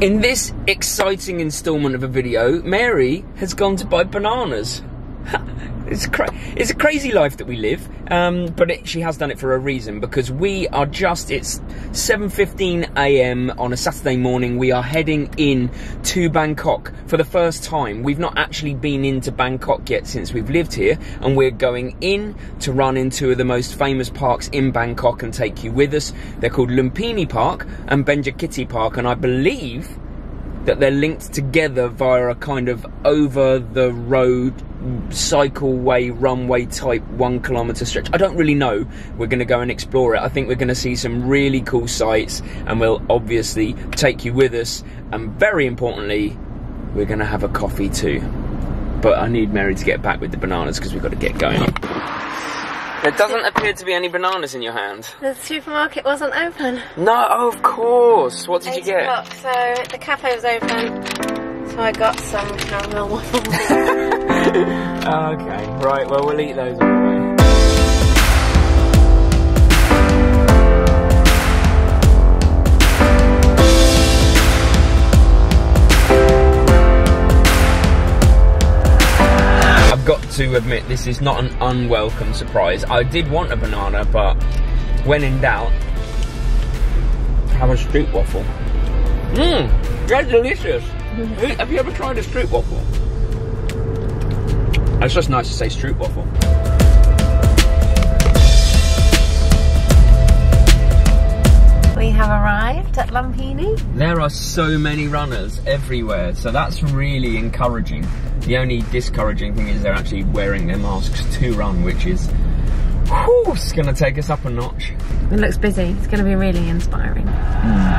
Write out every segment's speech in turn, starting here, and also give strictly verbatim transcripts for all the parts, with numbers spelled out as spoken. In this exciting installment of a video, Mary has gone to buy bananas. It's a, cra it's a crazy life that we live, um, but it, she has done it for a reason, because we are just, it's seven fifteen a m on a Saturday morning. We are heading in to Bangkok for the first time. We've not actually been into Bangkok yet since we've lived here, and we're going in to run in two of the most famous parks in Bangkok and take you with us. They're called Lumphini Park and Benjakitti Park, and I believe that they're linked together via a kind of over-the-road cycleway, runway type one kilometre stretch. I don't really know. We're going to go and explore it. I think we're going to see some really cool sights, and we'll obviously take you with us. And very importantly, we're going to have a coffee too. But I need Mary to get back with the bananas because we've got to get going. There doesn't appear to be any bananas in your hand. The supermarket wasn't open. No, oh, of course. What did you get? eight o'clock, so the cafe was open, so I got some caramel waffles. Okay, right, well, we'll eat those on the way. Got to admit, this is not an unwelcome surprise. I did want a banana, but when in doubt, have a stroop waffle. Mmm, they're delicious. Have you ever tried a stroop waffle? It's just nice to say stroop waffle. We have arrived at Lumphini. There are so many runners everywhere, so that's really encouraging. The only discouraging thing is they're actually wearing their masks to run, which is, whew, it's going to take us up a notch. It looks busy. It's going to be really inspiring. Mm.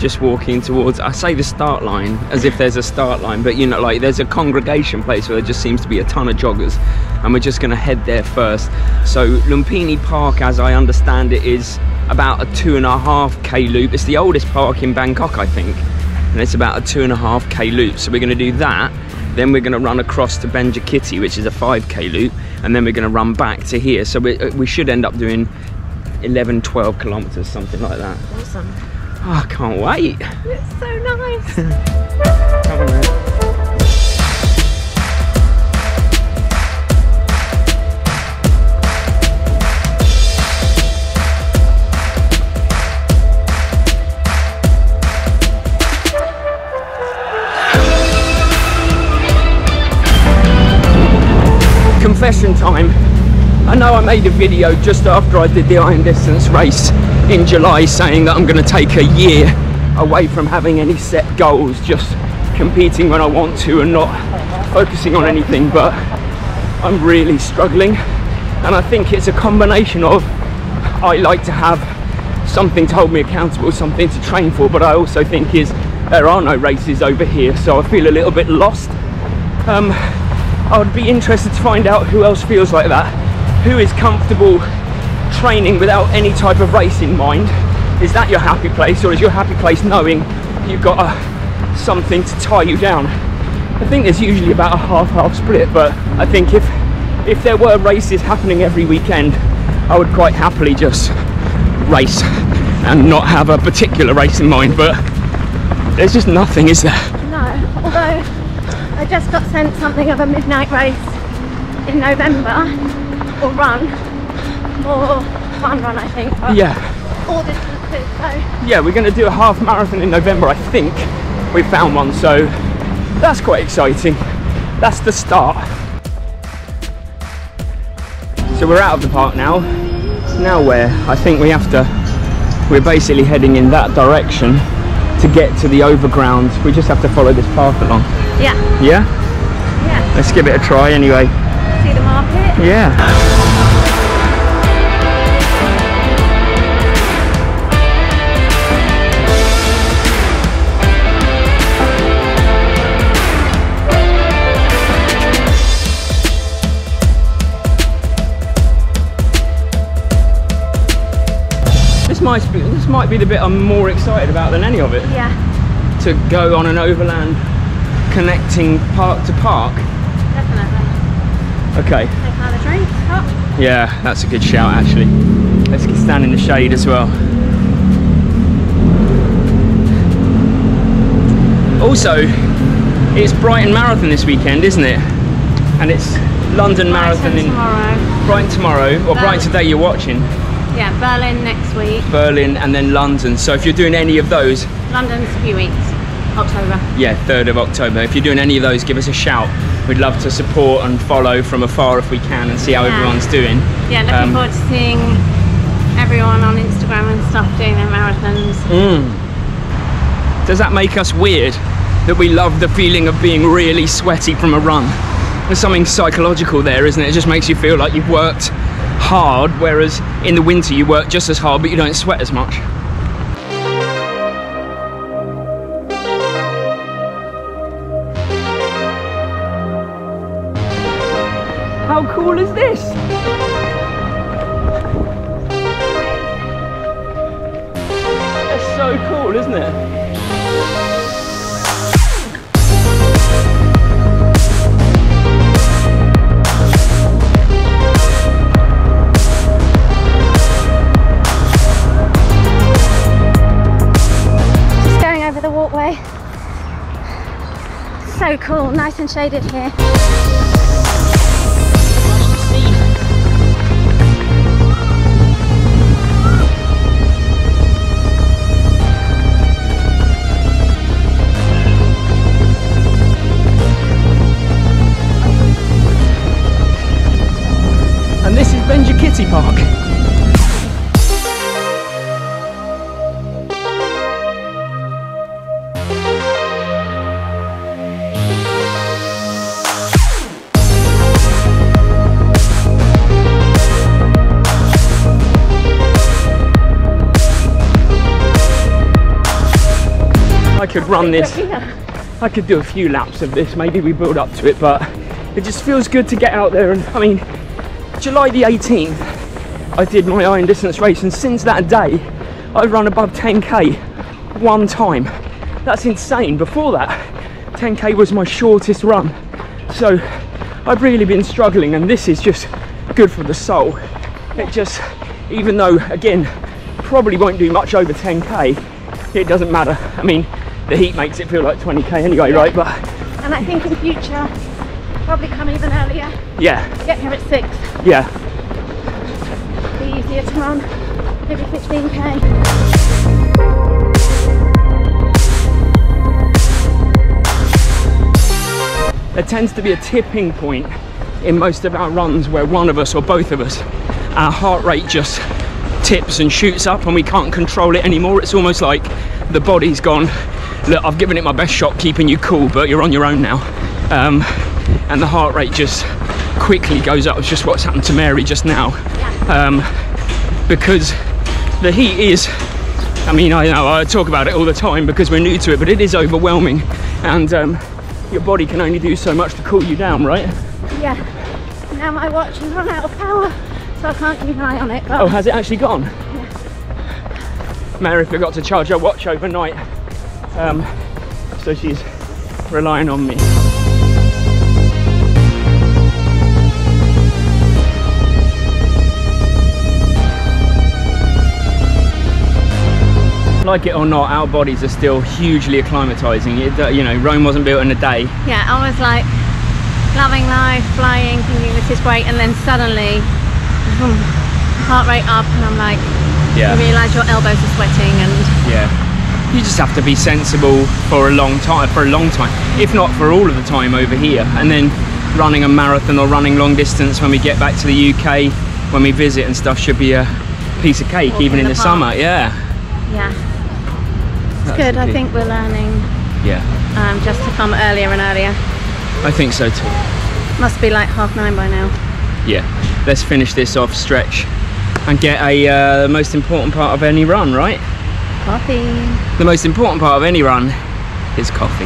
Just walking towards, I say the start line, as if there's a start line, but you know, like there's a congregation place where there just seems to be a ton of joggers. And we're just going to head there first. So Lumphini Park, as I understand it, is about a two and a half K loop. It's the oldest park in Bangkok, I think, and it's about a two and a half K loop. So we're going to do that, then we're going to run across to Benjakitti, which is a five K loop, and then we're going to run back to here. So we, we should end up doing eleven, twelve kilometers, something like that. Awesome. Oh, I can't wait. It's so nice. Come on, man. Confession time. I know I made a video just after I did the Iron Distance race in July saying that I'm going to take a year away from having any set goals, just competing when I want to and not focusing on anything, but I'm really struggling, and I think it's a combination of I like to have something to hold me accountable, something to train for, but I also think is there are no races over here, so I feel a little bit lost. Um, I would be interested to find out who else feels like that, who is comfortable training without any type of race in mind. Is that your happy place, or is your happy place knowing you've got a, something to tie you down? I think there's usually about a half-half split, but I think if, if there were races happening every weekend, I would quite happily just race and not have a particular race in mind, but there's just nothing, is there? No, although I just got sent something of a midnight race in November, or run, or fun run, I think. Yeah. All distances, so. Yeah, we're going to do a half marathon in November, I think. We found one, so that's quite exciting. That's the start. So we're out of the park now. Now where? I think we have to, we're basically heading in that direction to get to the overground. We just have to follow this path along. Yeah. Yeah? Yeah. Let's give it a try anyway. See the market? Yeah. This might be, this might be the bit I'm more excited about than any of it. Yeah. To go on an overland connecting park to park. Definitely. Okay. Take another drink, stop. Yeah, that's a good shout actually. Let's stand in the shade as well. Also, it's Brighton Marathon this weekend, isn't it? And it's London Marathon Brighton in tomorrow. Brighton tomorrow, or Berlin. Brighton today you're watching. Yeah, Berlin next week. Berlin and then London. So if you're doing any of those, London's a few weeks, October. Yeah, third of October. If you're doing any of those, give us a shout. We'd love to support and follow from afar if we can and see how yeah. everyone's doing. Yeah, looking um, forward to seeing everyone on Instagram and stuff doing their marathons. Mm. Does that make us weird that we love the feeling of being really sweaty from a run? There's something psychological there, isn't it? It just makes you feel like you've worked hard, whereas in the winter you work just as hard but you don't sweat as much. How cool is this? So cool, isn't it? Just going over the walkway. So cool, nice and shaded here. And this is Benjakitti Park. I could run this. I could do a few laps of this. Maybe we build up to it, but it just feels good to get out there. And I mean, July the eighteenth I did my iron distance race, and since that day I've run above ten K one time. That's insane. Before that, ten K was my shortest run, so I've really been struggling, and this is just good for the soul. It just, even though again probably won't do much over ten K, it doesn't matter. I mean, the heat makes it feel like twenty K anyway, yeah. right? But and I think in the future probably come even earlier. Yeah. Get here at six. Yeah. Be easier to run. Maybe fifteen K. There tends to be a tipping point in most of our runs where one of us or both of us, our heart rate just tips and shoots up and we can't control it anymore. It's almost like the body's gone, look, I've given it my best shot keeping you cool, but you're on your own now. Um, and the heart rate just quickly goes up. It's just what's happened to Mary just now, um, because the heat is, I mean, I know I talk about it all the time because we're new to it, but it is overwhelming, and um, your body can only do so much to cool you down, right? Yeah. Now my watch has run out of power, so I can't keep an eye on it. But... oh, has it actually gone? Yeah. Mary forgot to charge her watch overnight, um, so she's relying on me. Like it or not, our bodies are still hugely acclimatizing. It, you know, Rome wasn't built in a day. Yeah, I was like loving life, flying, thinking this is great, and then suddenly, boom, heart rate up, and I'm like, yeah. you realise your elbows are sweating, and yeah, you just have to be sensible for a long time, for a long time, if not for all of the time over here. And then running a marathon or running long distance when we get back to the U K, when we visit and stuff, should be a piece of cake, even in the summer. Yeah. Yeah. It's good. I think we're learning. Yeah. Um, just to come earlier and earlier. I think so too. Must be like half nine by now. Yeah. Let's finish this off, stretch, and get a uh, the most important part of any run, right? Coffee. The most important part of any run is coffee.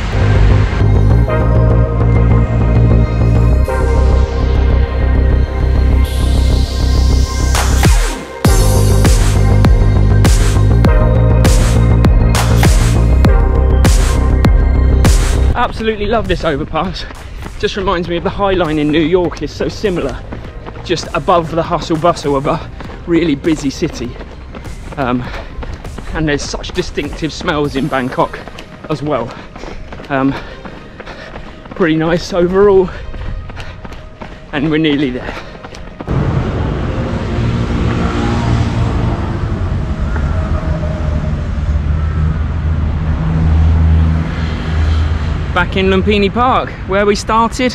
Absolutely love this overpass. Just reminds me of the High Line in New York. It's so similar, just above the hustle bustle of a really busy city. Um, and there's such distinctive smells in Bangkok as well. Um, pretty nice overall, and we're nearly there. Back in Lumphini Park, where we started,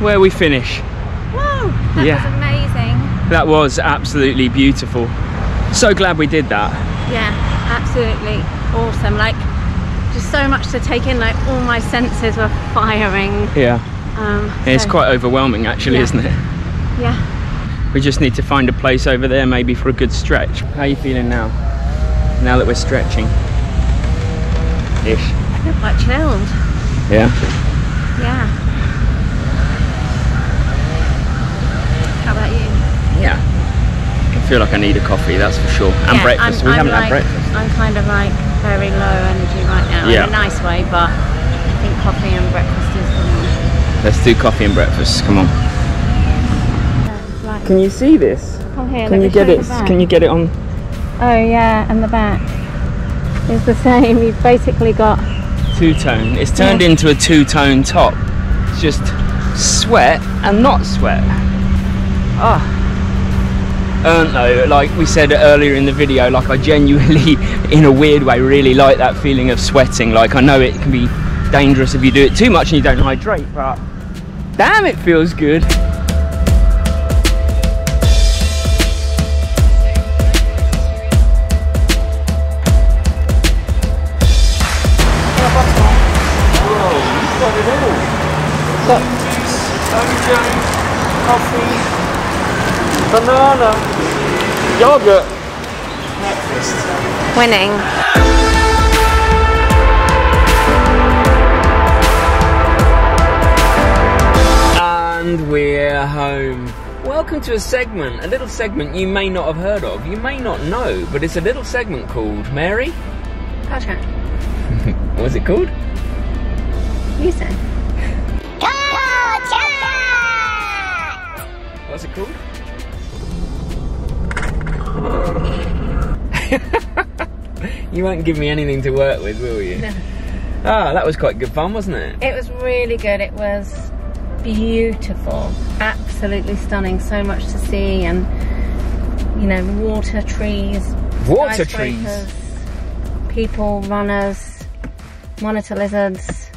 where we finish. Wow, that yeah. was amazing. That was absolutely beautiful. So glad we did that. Yeah, absolutely awesome. Like, just so much to take in, like all my senses were firing. Yeah. Um, so. It's quite overwhelming actually, yeah. isn't it? Yeah. We just need to find a place over there maybe for a good stretch. How are you feeling now? Now that we're stretching? Ish. I feel quite chilled. Yeah? Yeah. How about you? Yeah. I feel like I need a coffee, that's for sure. And yeah, breakfast. I'm, we I'm haven't like, had breakfast. I'm kind of like very low energy right now, yeah. in a nice way, but I think coffee and breakfast is the one. Let's do coffee and breakfast. Come on. Can you see this? Oh, here. Can you get it? Can you get it on? Oh yeah, and the back is the same. You've basically got two-tone. It's turned yeah. into a two-tone top. It's just sweat and not sweat. Ah. Earned though, like we said earlier in the video, like I genuinely, in a weird way, really like that feeling of sweating. Like I know it can be dangerous if you do it too much and you don't hydrate, but damn, it feels good. Banana, yogurt, breakfast. Winning. And we're home. Welcome to a segment, a little segment you may not have heard of, you may not know, but it's a little segment called, Mary? Karchant. What was it called? You said. Karchant! What's it called? You won't give me anything to work with, will you? No. Ah, that was quite good fun, wasn't it? It was really good. It was beautiful, absolutely stunning. So much to see, and you know, water, trees, water trees, people, runners, monitor lizards,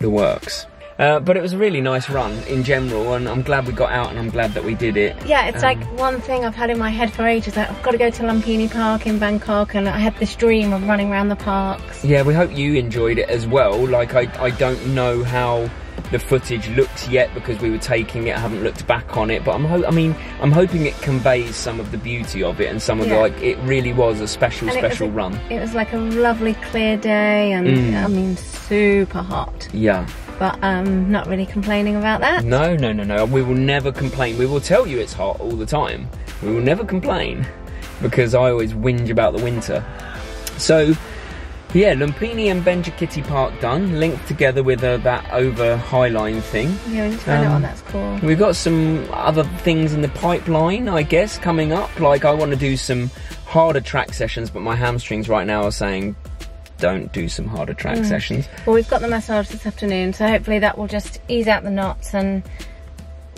the works. Uh, but it was a really nice run in general, and I'm glad we got out and I'm glad that we did it. Yeah, it's um, like one thing I've had in my head for ages, like I've got to go to Lumphini Park in Bangkok, and I had this dream of running around the parks. Yeah, we hope you enjoyed it as well. Like I, I don't know how the footage looks yet because we were taking it, I haven't looked back on it, but I'm ho I mean, I'm hoping it conveys some of the beauty of it and some of yeah. the, like, it really was a special, and special it was, run. It was like a lovely clear day, and mm. I mean, super hot. Yeah. But um, not really complaining about that. No, no, no, no. We will never complain. We will tell you it's hot all the time. We will never complain because I always whinge about the winter. So, yeah, Lumphini and Benjakitti Park done, linked together with uh, that over High Line thing. Yeah, we need to find um, out what that's called. We've got some other things in the pipeline, I guess, coming up. Like, I want to do some harder track sessions, but my hamstrings right now are saying, don't do some harder track mm. sessions. Well, we've got the massage this afternoon, so hopefully that will just ease out the knots, and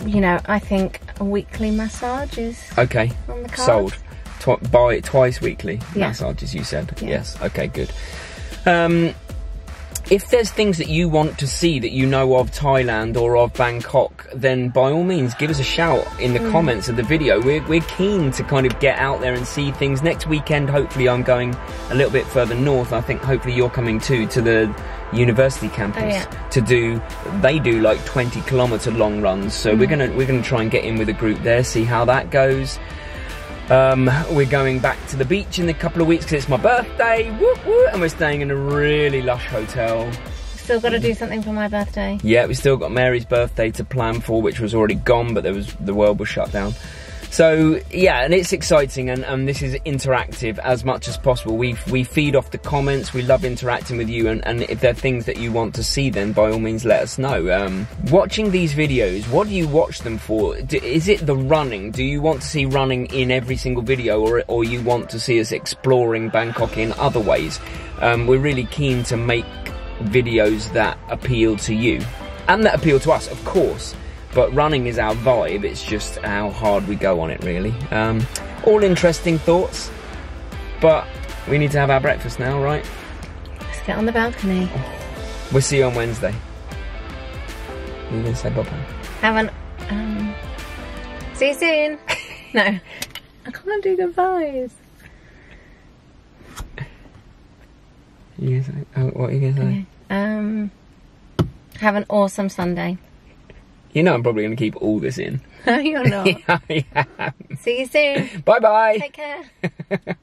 you know, I think a weekly massage is okay on the cards. Sold. Tw buy it twice weekly yeah. massages, you said. Yeah. Yes. Okay. Good. Um, if there's things that you want to see that you know of Thailand or of Bangkok, then by all means give us a shout in the mm. comments of the video. We're, we're keen to kind of get out there and see things. Next weekend hopefully I'm going a little bit further north. I think hopefully you're coming too, to the university campus. Oh, yeah. To do, they do like twenty kilometer long runs, so mm. we're gonna we're gonna try and get in with a group there, see how that goes. Um, we're going back to the beach in a couple of weeks because it's my birthday, woo woo, and we're staying in a really lush hotel. Still got to do something for my birthday. Yeah, we still got Mary's birthday to plan for, which was already gone, but there was, the world was shut down. So yeah, and it's exciting, and, and this is interactive as much as possible. We we feed off the comments. We love interacting with you, and, and if there are things that you want to see, then by all means let us know. Um, watching these videos, what do you watch them for? Do, is it the running? Do you want to see running in every single video, or or you want to see us exploring Bangkok in other ways? Um, we're really keen to make videos that appeal to you and that appeal to us, of course. But running is our vibe, it's just how hard we go on it, really. Um, all interesting thoughts, but we need to have our breakfast now, right? Let's get on the balcony. Oh, we'll see you on Wednesday. Are you going to say bye-bye? Have an... Um, see you soon. No, I can't do goodbyes. You gonna say, oh, what are you going to say? Okay. Um, have an awesome Sunday. You know I'm probably going to keep all this in. No, you're not. Yeah, I am. See you soon. Bye-bye. Take care.